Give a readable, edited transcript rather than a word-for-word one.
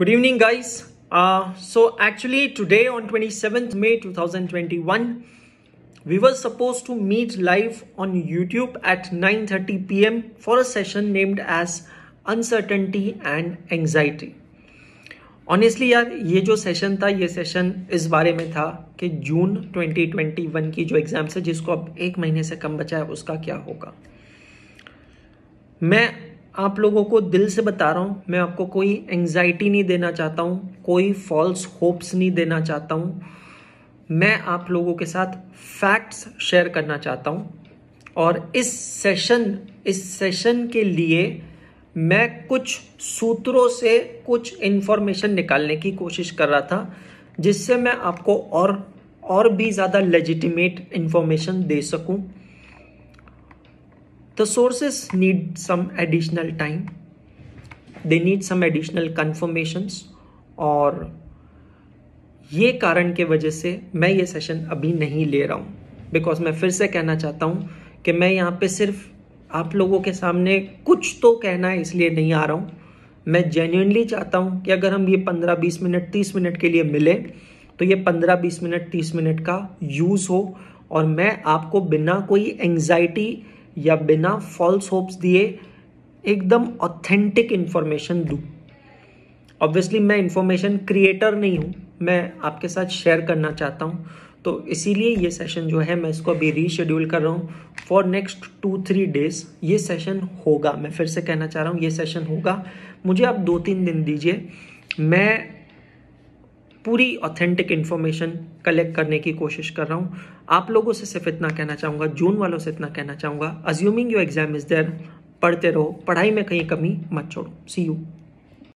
Good evening, guys. So actually today on 27th May 2021, we were supposed to meet live on YouTube at 9:30 p.m. for a session named as Uncertainty and Anxiety. Honestly यार, ये जो session था, ये session इस बारे में था कि जून 2021 की जो एग्जाम्स है, जिसको अब एक महीने से कम बचा है, उसका क्या होगा। मैं आप लोगों को दिल से बता रहा हूँ, मैं आपको कोई एंजाइटी नहीं देना चाहता हूँ, कोई फॉल्स होप्स नहीं देना चाहता हूँ। मैं आप लोगों के साथ फैक्ट्स शेयर करना चाहता हूँ और इस सेशन के लिए मैं कुछ सूत्रों से कुछ इन्फॉर्मेशन निकालने की कोशिश कर रहा था, जिससे मैं आपको और भी ज़्यादा लेजिटिमेट इन्फॉर्मेशन दे सकूं। The sources need some additional time. They need some additional confirmations. और ये कारण के वजह से मैं ये सेशन अभी नहीं ले रहा हूँ, बिकॉज मैं फिर से कहना चाहता हूँ कि मैं यहाँ पे सिर्फ आप लोगों के सामने कुछ तो कहना है, इसलिए नहीं आ रहा हूँ। मैं जेन्युइनली चाहता हूँ कि अगर हम ये 15-20 मिनट 30 मिनट के लिए मिले तो ये 15-20 मिनट 30 मिनट का यूज़ हो और मैं आपको बिना कोई एंग्जाइटी या बिना फॉल्स होप्स दिए एकदम ऑथेंटिक इन्फॉर्मेशन दूँ। ऑब्वियसली मैं इन्फॉर्मेशन क्रिएटर नहीं हूँ, मैं आपके साथ शेयर करना चाहता हूँ, तो इसीलिए ये सेशन जो है मैं इसको अभी रीशेड्यूल कर रहा हूँ फॉर नेक्स्ट 2-3 डेज़। ये सेशन होगा, मैं फिर से कहना चाह रहा हूँ, ये सेशन होगा। मुझे आप 2-3 दिन दीजिए, मैं पूरी ऑथेंटिक इन्फॉर्मेशन कलेक्ट करने की कोशिश कर रहा हूँ। आप लोगों से सिर्फ इतना कहना चाहूँगा, जून वालों से इतना कहना चाहूँगा, assuming your exam is there, पढ़ते रहो, पढ़ाई में कहीं कमी मत छोड़ो। See you.